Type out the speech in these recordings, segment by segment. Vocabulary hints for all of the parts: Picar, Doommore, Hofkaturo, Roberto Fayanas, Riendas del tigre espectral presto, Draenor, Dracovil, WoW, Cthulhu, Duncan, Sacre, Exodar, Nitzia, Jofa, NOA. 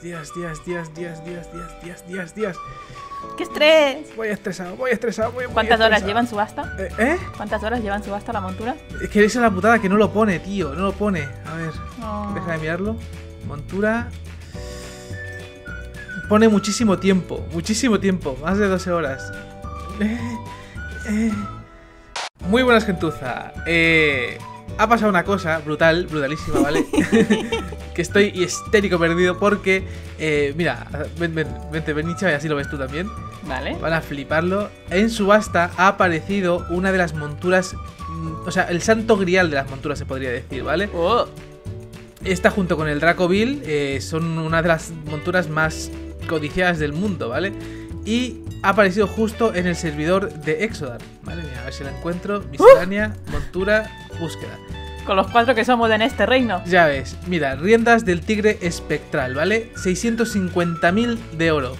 días. ¡Qué estrés! Voy estresado, ¿Cuántas horas llevan subasta? ¿Cuántas horas llevan subasta la montura? Es que esa es la putada que no lo pone, tío. No lo pone. A ver, deja de mirarlo. Montura. Pone muchísimo tiempo. Más de 12 horas. Muy buenas, gentuza. Ha pasado una cosa brutal, brutalísima, ¿vale? Que estoy histérico perdido porque... mira, ven Nitzia, y así lo ves tú también. Vale. Van a fliparlo. En subasta ha aparecido una de las monturas... O sea, el santo grial de las monturas se podría decir, ¿vale? Oh. Esta junto con el Dracovil son una de las monturas más codiciadas del mundo, ¿vale? Y ha aparecido justo en el servidor de Exodar. Vale, mira, a ver si la encuentro. Miscelánea, montura, búsqueda. Con los cuatro que somos en este reino. Ya ves, mira, Riendas del Tigre Espectral, ¿vale? 650.000 de oro.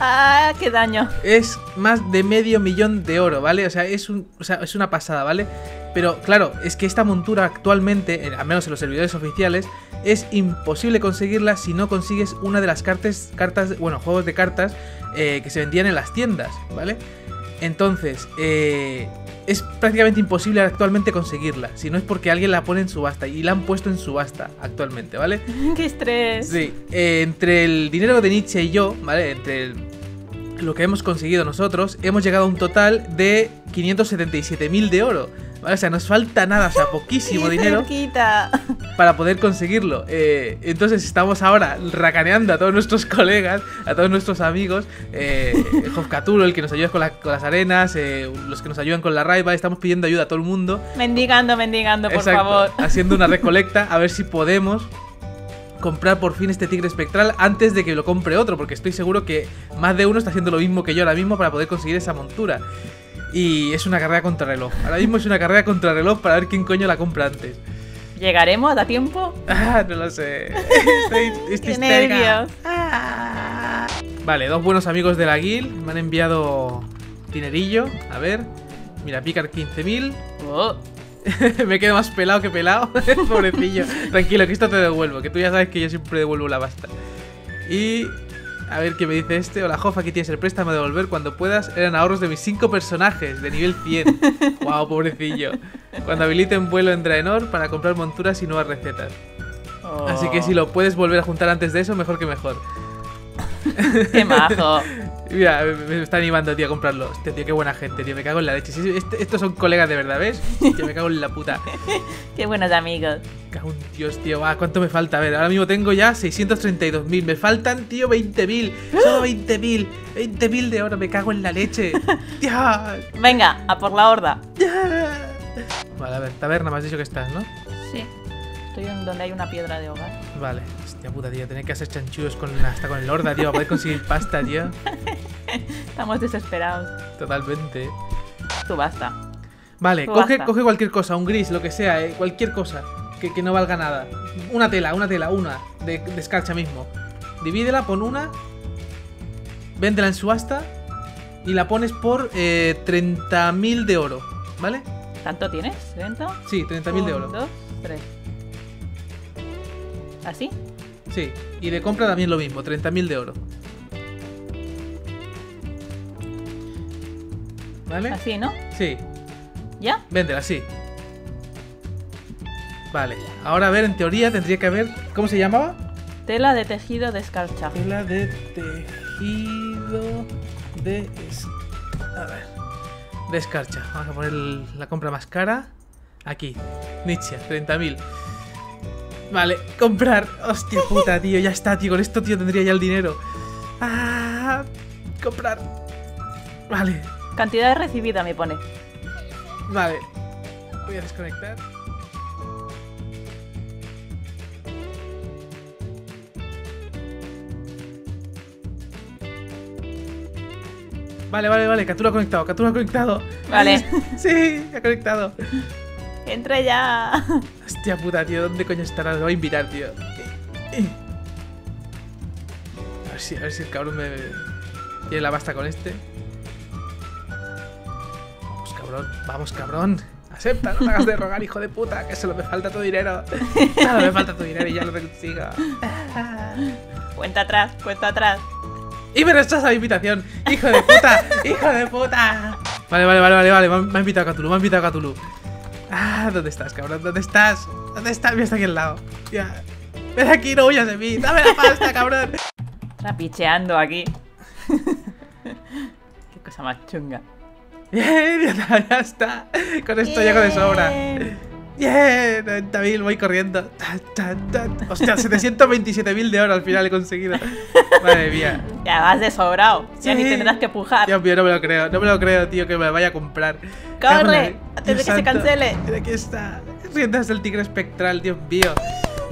¡Ah, qué daño! Es más de $500.000 de oro, ¿vale? O sea, es una pasada, ¿vale? Pero claro, es que esta montura actualmente, al menos en los servidores oficiales, es imposible conseguirla si no consigues una de las juegos de cartas que se vendían en las tiendas, ¿vale? Entonces, es prácticamente imposible actualmente conseguirla, si no es porque alguien la pone en subasta, y la han puesto en subasta actualmente, ¿vale? ¡Qué estrés! Sí, entre el dinero de Nitzia y yo, ¿vale? Entre lo que hemos conseguido nosotros, hemos llegado a un total de 577.000 de oro. ¿Vale? O sea, nos falta nada, o sea, poquísimo dinero para poder conseguirlo. Entonces estamos ahora racaneando a todos nuestros colegas, a todos nuestros amigos. Hofkaturo, el que nos ayuda con las arenas, los que nos ayudan con la raiva. Estamos pidiendo ayuda a todo el mundo. Mendigando, por favor. Haciendo una recolecta, a ver si podemos comprar por fin este tigre espectral antes de que lo compre otro, porque estoy seguro que más de uno está haciendo lo mismo que yo ahora mismo para poder conseguir esa montura. Y es una carrera contra reloj. Ahora mismo es una carrera contra reloj para ver quién coño la compra antes. ¿Llegaremos a tiempo? Ah, no lo sé. Estoy nervioso. Ah. Vale, dos buenos amigos de la guild me han enviado dinerillo. A ver. Mira, Picar 15.000. Oh. Me quedo más pelado que pelado. Pobrecillo. Tranquilo, que esto te devuelvo. Que tú ya sabes que yo siempre devuelvo la pasta. Y... a ver qué me dice este. Hola, Jofa, aquí tienes el préstamo de volver cuando puedas. Eran ahorros de mis 5 personajes de nivel 100. Wow, pobrecillo. Cuando habiliten vuelo en Draenor para comprar monturas y nuevas recetas. Oh. Así que si lo puedes volver a juntar antes de eso, mejor que mejor. ¡Qué majo! Mira, me está animando, tío, a comprarlo. Hostia, tío, qué buena gente, tío, me cago en la leche. Estos son colegas de verdad, ¿ves? Tío, me cago en la puta. Qué buenos amigos. Cago en Dios, tío. Ah, ¿cuánto me falta? A ver, ahora mismo tengo ya 632.000. Me faltan, tío, 20.000. Solo 20.000. 20.000 de oro, me cago en la leche. Dios. Venga, a por la horda. Vale, a ver, taberna, me has dicho que estás, ¿no? Sí. Estoy en donde hay una piedra de hogar. Vale, hostia puta, tío, tener que hacer chanchullos hasta con el horda, tío, para poder conseguir pasta, tío. Estamos desesperados. Totalmente. Subasta. Vale, coge cualquier cosa, un gris, lo que sea, cualquier cosa que no valga nada. Una tela, de escarcha mismo. Divídela, pon una, véndela en subasta y la pones por 30.000 de oro, ¿vale? ¿Tanto tienes? ¿30? Sí, 30.000 de oro. 1, 2, 3. ¿Así? Sí, y de compra también lo mismo, 30.000 de oro. ¿Vale? Así, ¿no? Sí. ¿Ya? Véndela, sí. Vale, ahora a ver, en teoría tendría que haber... ¿Cómo se llamaba? Tela de tejido de escarcha. Tela de tejido de... A ver... De escarcha. Vamos a poner la compra más cara. Aquí, Nitzia, 30.000. Vale, comprar. Hostia puta, tío, ya está, tío. Con esto, tío, tendría ya el dinero. Ah, comprar. Vale. Cantidad recibida me pone. Vale. Voy a desconectar. Vale. Cthulhu ha conectado. Vale. Sí, ha conectado. ¡Entra ya! Hostia puta, tío, ¿dónde coño estará? Lo voy a invitar, tío. A ver si el cabrón me... tiene la basta con este. Vamos, cabrón. Acepta, no te hagas de rogar, hijo de puta, que solo me falta tu dinero. Solo me falta tu dinero y ya lo consigo. Cuenta atrás, cuenta atrás. Y me rechaza la invitación. ¡Hijo de puta! ¡Hijo de puta! Vale, vale, vale, vale, vale. Me ha invitado a Cthulhu, me ha invitado a Cthulhu. Ah, ¿dónde estás, cabrón? ¿Dónde estás? ¿Dónde estás? Mira, está aquí al lado. Ya. Ven aquí, no huyas de mí. Dame la pasta, cabrón. Rapicheando aquí. Qué cosa más chunga. Bien, ya está. Con esto llego de sobra. Bien, 90.000, voy corriendo. Hostia, 727.000 de oro al final he conseguido. Madre mía. Ya vas de sobrado. Ya ni tendrás que pujar. Dios mío, no me lo creo. No me lo creo, tío, que me lo vaya a comprar. ¡Corre! ¡Antes de que se cancele! Aquí está. Riendas del tigre espectral, Dios mío.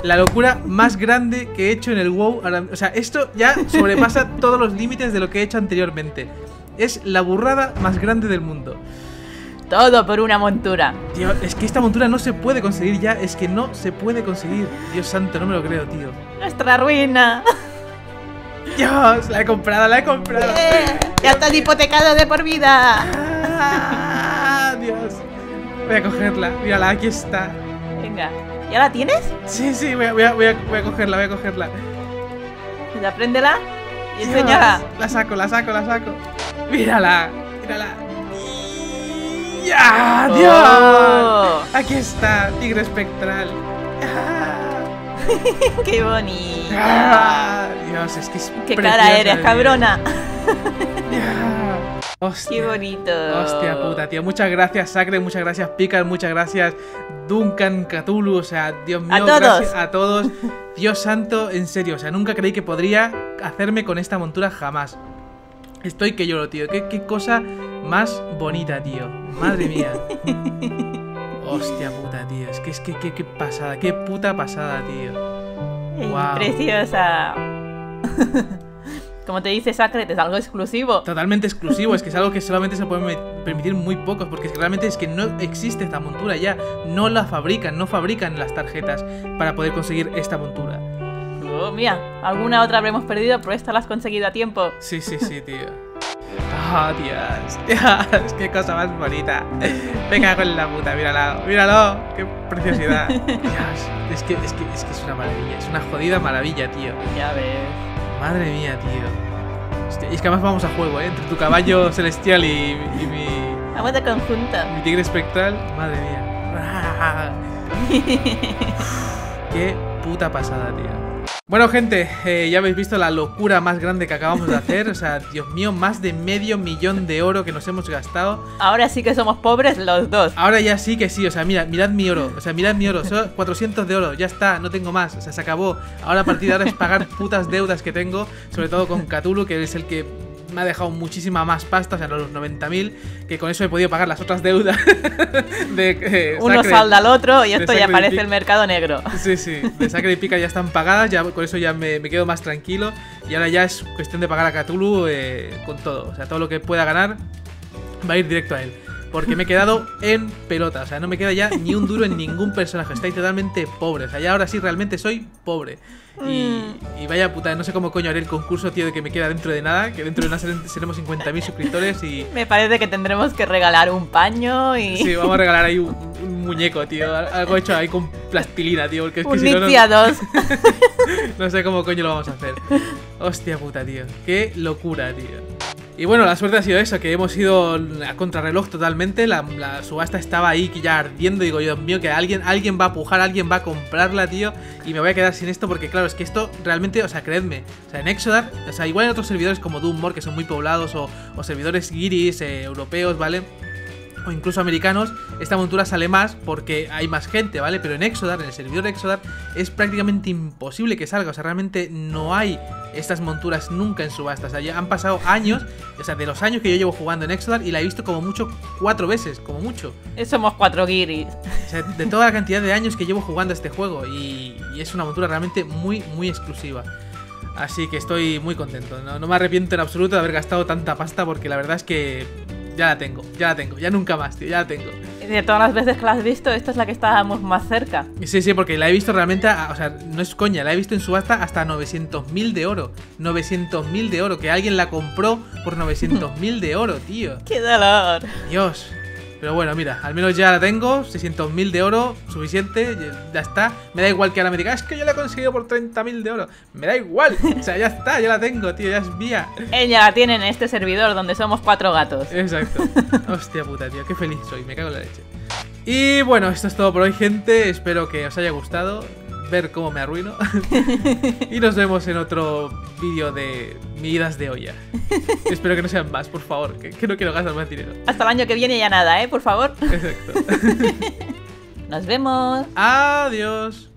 La locura más grande que he hecho en el WoW. O sea, esto ya sobrepasa todos los límites de lo que he hecho anteriormente. Es la burrada más grande del mundo. Todo por una montura. Tío, es que esta montura no se puede conseguir ya. Es que no se puede conseguir. Dios santo, no me lo creo, tío. Nuestra ruina. Dios, la he comprado, la he comprado. Ya está hipotecado de por vida. Ah, Dios. Voy a cogerla. Mírala, aquí está. Venga. ¿Ya la tienes? Sí, sí, voy a cogerla, voy a cogerla. La préndela y enséñala. La saco, la saco, la saco. Mírala, mírala. ¡Ah, Dios! Oh. Aquí está, tigre espectral. ¡Ah! ¡Qué bonito! ¡Ah! Dios, es que es ¡qué cara eres, cabrona! Hostia, ¡qué bonito! Hostia puta, tío. Muchas gracias, Sacre. Muchas gracias, Picar. Muchas gracias, Duncan, Cthulhu. O sea, Dios mío, gracias a todos. Dios santo, en serio. O sea, nunca creí que podría hacerme con esta montura jamás. Estoy que lloro, tío. Qué cosa más bonita, tío. Madre mía. Hostia puta, tío. Es que qué pasada. Qué puta pasada, tío. Wow. Preciosa. Como te dice Sacre, es algo exclusivo. Totalmente exclusivo, es que es algo que solamente se pueden permitir muy pocos, porque es que realmente es que no existe esta montura ya. No la fabrican, no fabrican las tarjetas para poder conseguir esta montura. Oh, mira, alguna otra habremos perdido, pero esta la has conseguido a tiempo. Sí, sí, sí, tío. Oh, Dios, Dios, qué cosa más bonita. Venga con la puta, míralo, míralo, qué preciosidad. Dios, es que es una maravilla, es una jodida maravilla, tío. Ya ves. Madre mía, tío. Hostia, y es que además vamos a juego, ¿eh? Entre tu caballo celestial y mi... Vamos de conjunto. Mi tigre espectral. Madre mía. Qué puta pasada, tío. Bueno, gente, ya habéis visto la locura más grande que acabamos de hacer. O sea, Dios mío, más de $500.000 de oro que nos hemos gastado. Ahora sí que somos pobres los dos. Ahora ya sí que sí, o sea, mira, mirad mi oro. O sea, mirad mi oro, son 400 de oro, ya está, no tengo más, o sea, se acabó. Ahora a partir de ahora es pagar putas deudas que tengo. Sobre todo con Cthulhu, que es el que me ha dejado muchísima más pasta, o sea, los 90.000, que con eso he podido pagar las otras deudas. Uno salda al otro y esto ya parece el mercado negro. Sí, sí, de Sacre y Pica ya están pagadas, ya, con eso ya me quedo más tranquilo. Y ahora ya es cuestión de pagar a Cthulhu con todo, o sea, todo lo que pueda ganar va a ir directo a él. Porque me he quedado en pelota, o sea, no me queda ya ni un duro en ningún personaje, estoy totalmente pobre, o sea, ya ahora sí realmente soy pobre. Y vaya puta, no sé cómo coño haré el concurso, tío, de que me queda dentro de nada, que dentro de nada seremos 50.000 suscriptores y... Me parece que tendremos que regalar un paño y... Sí, vamos a regalar ahí un muñeco, tío, algo hecho ahí con plastilina, tío, porque es que si no... Un Nitzia 2. No sé cómo coño lo vamos a hacer. Hostia puta, tío, qué locura, tío. Y bueno, la suerte ha sido eso, que hemos ido a contrarreloj totalmente, la subasta estaba ahí que ya ardiendo, digo, Dios mío, que alguien va a pujar, alguien va a comprarla, tío, y me voy a quedar sin esto porque claro, es que esto realmente, o sea, creedme, o sea, en Exodar, o sea, igual en otros servidores como Doommore, que son muy poblados, o servidores guiris, europeos, ¿vale? O incluso americanos, esta montura sale más porque hay más gente, ¿vale? Pero en Exodar, en el servidor de Exodar, es prácticamente imposible que salga, o sea, realmente no hay estas monturas nunca en subasta, o sea, ya han pasado años, o sea, de los años que yo llevo jugando en Exodar y la he visto como mucho 4 veces, como mucho. Somos 4 guiris. O sea, de toda la cantidad de años que llevo jugando este juego y es una montura realmente muy, muy exclusiva. Así que estoy muy contento, no me arrepiento en absoluto de haber gastado tanta pasta porque la verdad es que... Ya la tengo, ya la tengo, ya nunca más, tío, ya la tengo. De todas las veces que la has visto, esta es la que estábamos más cerca. Sí, sí, porque la he visto realmente, o sea, no es coña, la he visto en subasta hasta 900.000 de oro. 900.000 de oro, que alguien la compró por 900.000 de oro, tío. ¡Qué dolor! Dios, Pero bueno, mira, al menos ya la tengo. 600.000 de oro, suficiente. Ya está, me da igual que ahora me diga, es que yo la he conseguido por 30.000 de oro. Me da igual, o sea, ya está, ya la tengo, tío. Ya es mía. Ella la tiene en este servidor donde somos 4 gatos. Exacto. Hostia puta, tío, qué feliz soy, me cago en la leche. Y bueno, esto es todo por hoy, gente. Espero que os haya gustado ver cómo me arruino. Y nos vemos en otro vídeo de mi idas de olla. Espero que no sean más, por favor, que no quiero gastar más dinero. Hasta el año que viene ya nada, por favor. Exacto. Nos vemos. Adiós.